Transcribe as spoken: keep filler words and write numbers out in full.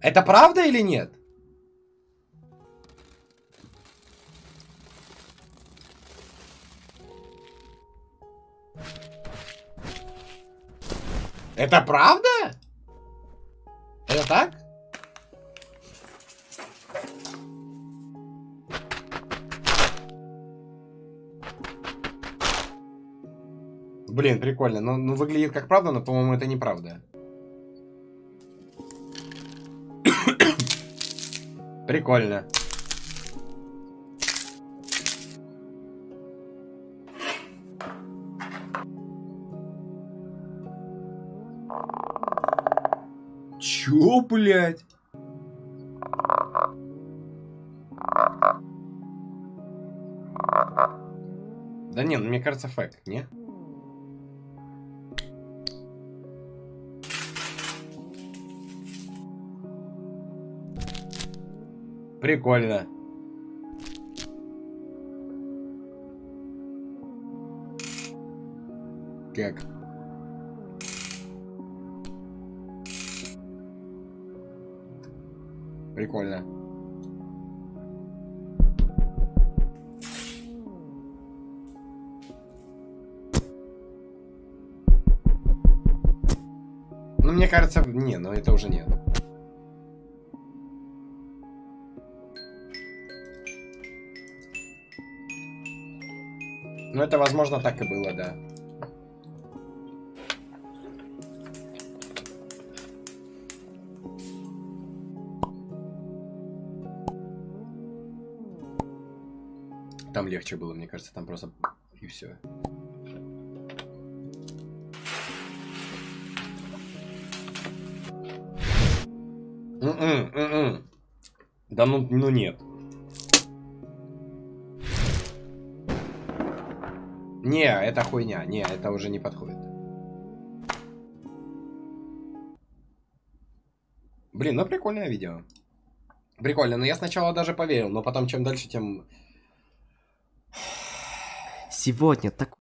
Это правда или нет? Это правда? Это так? Блин, прикольно. Ну, ну выглядит как правда, но, по-моему, это неправда. Прикольно. Чё, блядь? Да не, ну мне кажется, фейк, не? Прикольно. Как? Прикольно. Ну, мне кажется, не, но это уже нет. Ну, это, возможно, так и было, да. Там легче было, мне кажется, там просто... И все. Mm-mm, mm-mm. Да ну, ну нет. Не, это хуйня. Не, это уже не подходит. Блин, ну прикольное видео. Прикольно, но я сначала даже поверил, но потом чем дальше, тем... Сегодня так...